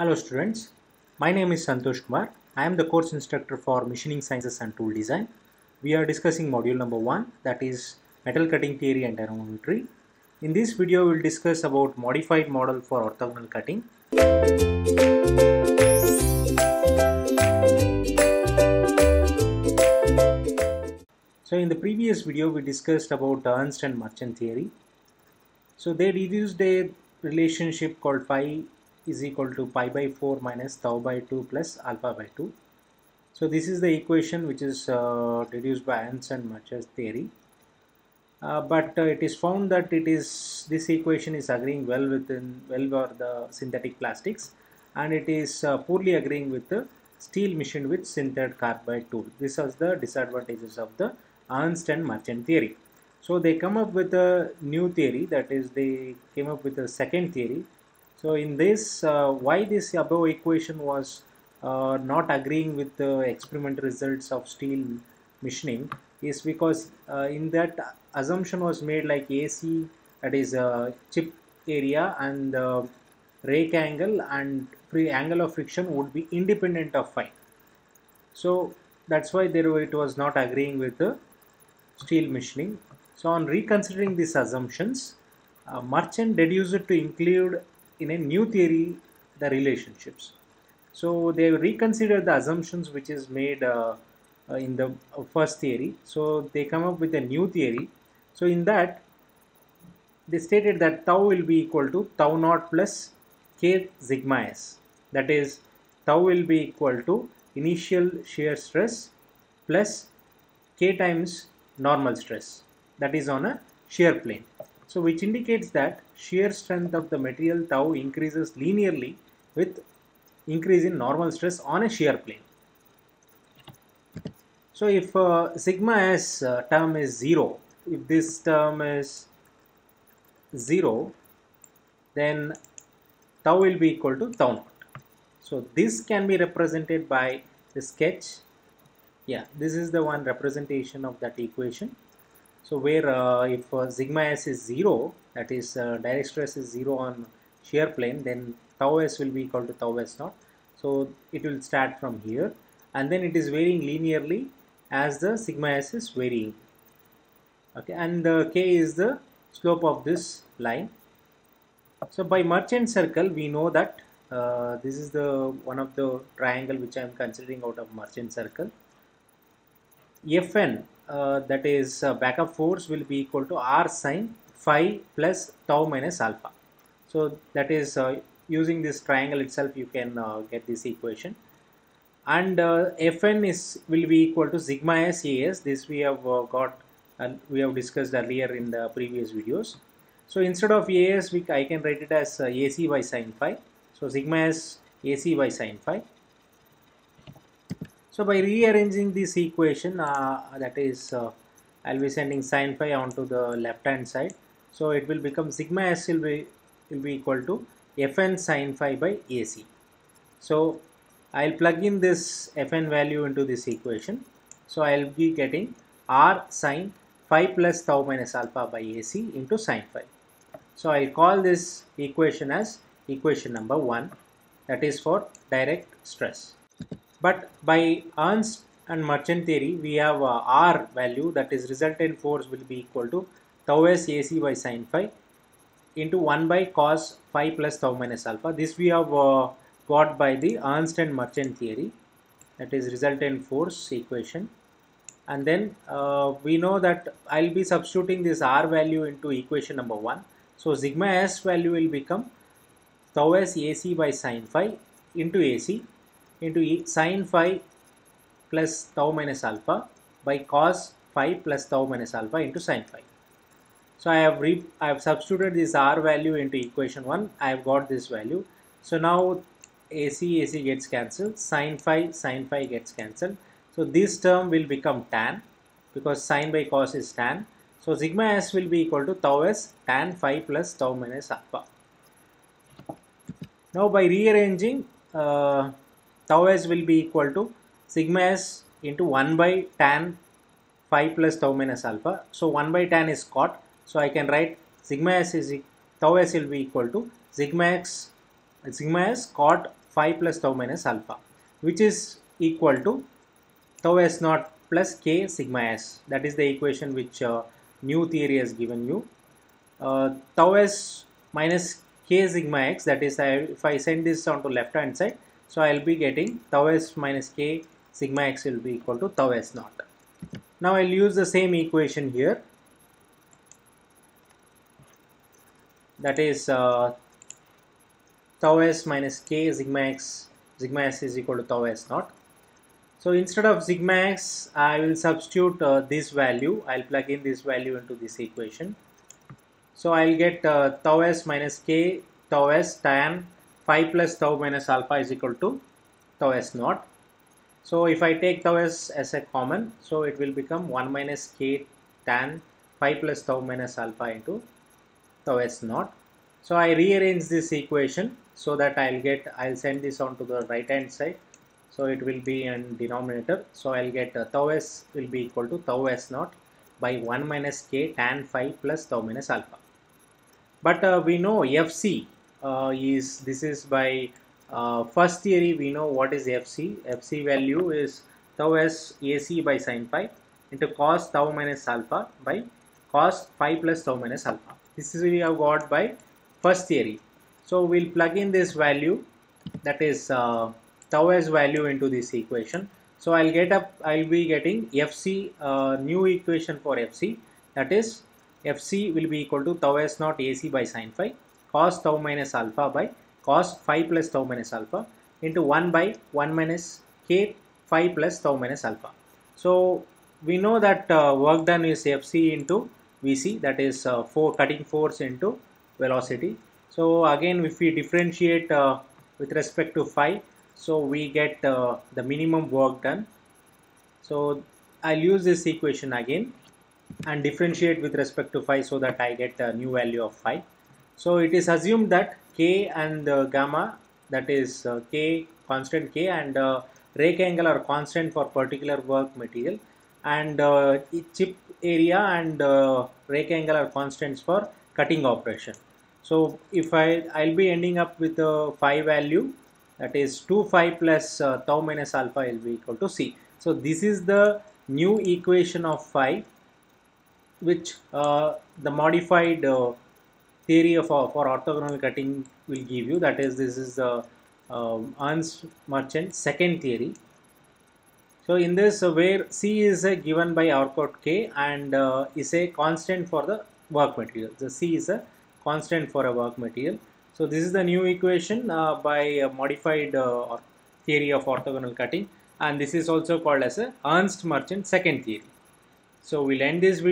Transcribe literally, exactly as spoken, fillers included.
Hello students, my name is Santosh Kumar. I am the course instructor for Machining Sciences and Tool Design. We are discussing module number one, that is Metal Cutting Theory and Aerometry. In this video we will discuss about modified model for orthogonal cutting. So in the previous video we discussed about Ernst and Merchant Theory. So they deduced a relationship called phi is equal to pi by four minus tau by two plus alpha by two. So this is the equation which is uh, deduced by Ernst and Merchant theory, uh, but uh, it is found that it is this equation is agreeing well within well with the synthetic plastics, and it is uh, poorly agreeing with the steel machined with sintered carbide tool. This is the disadvantages of the Ernst and Merchant theory. So they come up with a new theory, that is they came up with a second theory. So in this, uh, why this above equation was uh, not agreeing with the experimental results of steel machining is because uh, in that assumption was made like A C, that is uh, chip area and uh, rake angle and free angle of friction would be independent of phi. So that's why there it was not agreeing with the steel machining. So on reconsidering these assumptions, uh, Merchant deduced it to include in a new theory the relationships. So they reconsider the assumptions which is made uh, uh, in the first theory. So they come up with a new theory. So in that they stated that tau will be equal to tau naught plus k sigma s, that is tau will be equal to initial shear stress plus k times normal stress, that is on a shear plane. So which indicates that shear strength of the material tau increases linearly with increase in normal stress on a shear plane. So if uh, sigma s uh, term is zero, if this term is zero, then tau will be equal to tau naught. So this can be represented by the sketch. Yeah, this is the one representation of that equation. So where uh, if uh, sigma s is zero, that is uh, direct stress is zero on shear plane, then tau s will be equal to tau s naught. So it will start from here and then it is varying linearly as the sigma s is varying. Okay, and the uh, k is the slope of this line. So by Merchant circle we know that uh, this is the one of the triangle which I am considering out of Merchant circle. F N, Uh, that is uh, backup force, will be equal to r sine phi plus tau minus alpha. So that is uh, using this triangle itself you can uh, get this equation, and uh, Fn is will be equal to sigma s as this we have uh, got and uh, we have discussed earlier in the previous videos. So instead of as we I can write it as uh, ac by sine phi. So sigma s ac by sine phi. So by rearranging this equation, uh, that is uh, I will be sending sine phi onto the left hand side. So it will become sigma s will be, will be equal to Fn sine phi by A C. So I will plug in this Fn value into this equation. So I will be getting r sine phi plus tau minus alpha by A C into sine phi. So I will call this equation as equation number one, that is for direct stress. But by Ernst and Merchant theory, we have uh, R value, that is resultant force will be equal to tau s A C by sine phi into one by cos phi plus tau minus alpha. This we have uh, got by the Ernst and Merchant theory, that is resultant force equation. And then uh, we know that I will be substituting this R value into equation number one. So sigma s value will become tau s A C by sine phi into A C into e sine phi plus tau minus alpha by cos phi plus tau minus alpha into sine phi. So I have re I have substituted this r value into equation one. I have got this value. So now ac ac gets cancelled. Sine phi sine phi gets cancelled. So this term will become tan because sine by cos is tan. So sigma s will be equal to tau s tan phi plus tau minus alpha. Now by rearranging, Uh, tau s will be equal to sigma s into one by tan phi plus tau minus alpha. So one by tan is cot. So I can write sigma s is tau s will be equal to sigma x sigma s cot phi plus tau minus alpha, which is equal to tau s naught plus k sigma s. That is the equation which uh, new theory has given you. Uh, tau s minus k sigma x, that is I, if I send this on to left hand side, so I will be getting tau s minus k sigma x will be equal to tau s naught. Now I will use the same equation here, that is uh, tau s minus k sigma x, sigma s is equal to tau s naught. So instead of sigma x, I will substitute uh, this value. I will plug in this value into this equation. So I will get uh, tau s minus k tau s tan phi plus tau minus alpha is equal to tau s naught. So if I take tau s as a common, so it will become one minus k tan phi plus tau minus alpha into tau s naught. So I rearrange this equation so that I will get, I will send this on to the right hand side. So it will be in denominator. So I will get uh, tau s will be equal to tau s naught by one minus k tan phi plus tau minus alpha. But uh, we know F C uh, is, this is by uh, first theory we know what is F C. F C value is tau s A C by sin phi into cos tau minus alpha by cos phi plus tau minus alpha. This is we have got by first theory. So we will plug in this value, that is uh, tau s value into this equation. So I will get up, I will be getting F C, uh, new equation for F C, that is F C will be equal to tau s naught A C by sin phi cos tau minus alpha by cos phi plus tau minus alpha into one by one minus k phi plus tau minus alpha. So we know that uh, work done is F C into V C, that is uh, for cutting force into velocity. So again if we differentiate uh, with respect to phi, so we get uh, the minimum work done. So I'll use this equation again and differentiate with respect to phi so that I get a new value of phi. So it is assumed that k and uh, gamma, that is uh, k, constant k and uh, rake angle are constant for particular work material, and uh, chip area and uh, rake angle are constants for cutting operation. So if I I'll be ending up with a phi value, that is two phi plus uh, tau minus alpha will be equal to c. So this is the new equation of phi, which uh, the modified uh, theory of uh, for orthogonal cutting will give you. That is, this is the uh, Ernst Merchant second theory. So in this, uh, where c is uh, given by R cot k and uh, is a constant for the work material. The c is a constant for a work material. So this is the new equation uh, by uh, modified uh, theory of orthogonal cutting, and this is also called as a Ernst Merchant second theory. So we'll end this video.